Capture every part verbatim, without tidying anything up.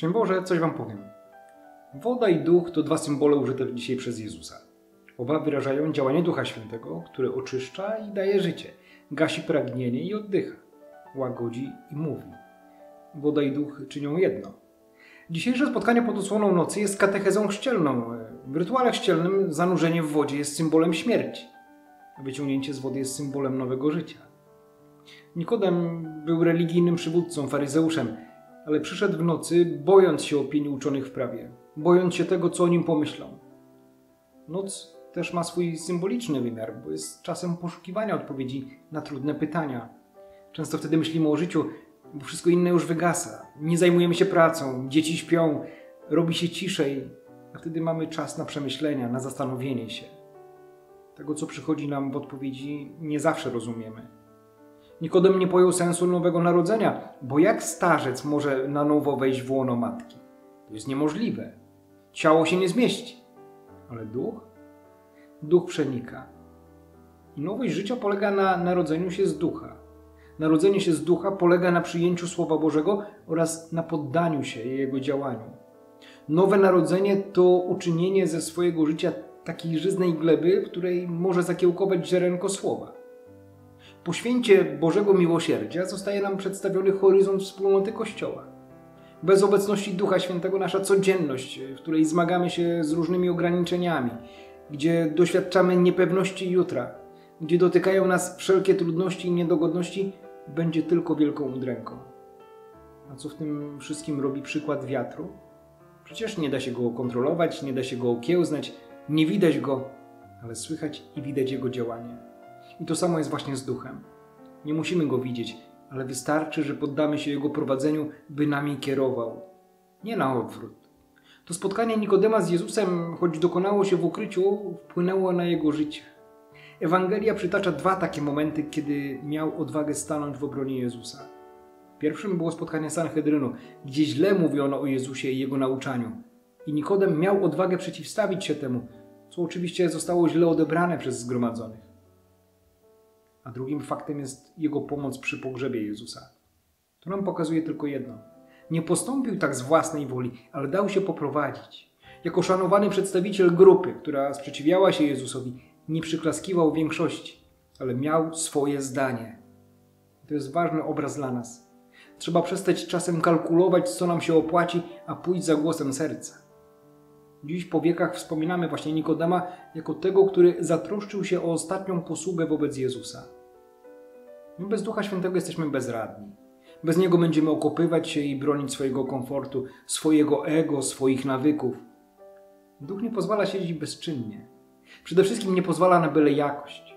Szczęść Boże, coś wam powiem. Woda i duch to dwa symbole użyte dzisiaj przez Jezusa. Oba wyrażają działanie Ducha Świętego, który oczyszcza i daje życie, gasi pragnienie i oddycha, łagodzi i mówi. Woda i duch czynią jedno. Dzisiejsze spotkanie pod osłoną nocy jest katechezą chrzcielną. W rytuale chrzcielnym zanurzenie w wodzie jest symbolem śmierci, a wyciągnięcie z wody jest symbolem nowego życia. Nikodem był religijnym przywódcą, faryzeuszem, ale przyszedł w nocy, bojąc się opinii uczonych w prawie, bojąc się tego, co o nim pomyślą. Noc też ma swój symboliczny wymiar, bo jest czasem poszukiwania odpowiedzi na trudne pytania. Często wtedy myślimy o życiu, bo wszystko inne już wygasa. Nie zajmujemy się pracą, dzieci śpią, robi się ciszej, a wtedy mamy czas na przemyślenia, na zastanowienie się. Tego, co przychodzi nam w odpowiedzi, nie zawsze rozumiemy. Nikodem nie pojął sensu nowego narodzenia, bo jak starzec może na nowo wejść w łono matki? To jest niemożliwe. Ciało się nie zmieści. Ale duch? Duch przenika. I nowość życia polega na narodzeniu się z ducha. Narodzenie się z ducha polega na przyjęciu Słowa Bożego oraz na poddaniu się jego działaniu. Nowe narodzenie to uczynienie ze swojego życia takiej żyznej gleby, w której może zakiełkować ziarenko Słowa. Po święcie Bożego Miłosierdzia zostaje nam przedstawiony horyzont wspólnoty Kościoła. Bez obecności Ducha Świętego nasza codzienność, w której zmagamy się z różnymi ograniczeniami, gdzie doświadczamy niepewności jutra, gdzie dotykają nas wszelkie trudności i niedogodności, będzie tylko wielką udręką. A co w tym wszystkim robi przykład wiatru? Przecież nie da się go kontrolować, nie da się go okiełznać, nie widać go, ale słychać i widać jego działanie. I to samo jest właśnie z duchem. Nie musimy go widzieć, ale wystarczy, że poddamy się jego prowadzeniu, by nami kierował. Nie na odwrót. To spotkanie Nikodema z Jezusem, choć dokonało się w ukryciu, wpłynęło na jego życie. Ewangelia przytacza dwa takie momenty, kiedy miał odwagę stanąć w obronie Jezusa. Pierwszym było spotkanie Sanhedrynu, gdzie źle mówiono o Jezusie i jego nauczaniu. I Nikodem miał odwagę przeciwstawić się temu, co oczywiście zostało źle odebrane przez zgromadzonych. A drugim faktem jest jego pomoc przy pogrzebie Jezusa. To nam pokazuje tylko jedno. Nie postąpił tak z własnej woli, ale dał się poprowadzić. Jako szanowany przedstawiciel grupy, która sprzeciwiała się Jezusowi, nie przyklaskiwał większości, ale miał swoje zdanie. To jest ważny obraz dla nas. Trzeba przestać czasem kalkulować, co nam się opłaci, a pójść za głosem serca. Dziś po wiekach wspominamy właśnie Nikodema jako tego, który zatroszczył się o ostatnią posługę wobec Jezusa. My bez Ducha Świętego jesteśmy bezradni. Bez Niego będziemy okopywać się i bronić swojego komfortu, swojego ego, swoich nawyków. Duch nie pozwala siedzieć bezczynnie. Przede wszystkim nie pozwala na byle jakość.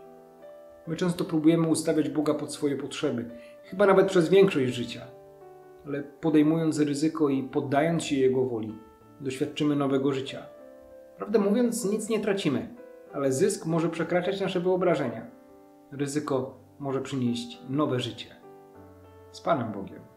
My często próbujemy ustawiać Boga pod swoje potrzeby, chyba nawet przez większość życia. Ale podejmując ryzyko i poddając się Jego woli, doświadczymy nowego życia. Prawdę mówiąc, nic nie tracimy, ale zysk może przekraczać nasze wyobrażenia. Ryzyko może przynieść nowe życie. Z Panem Bogiem.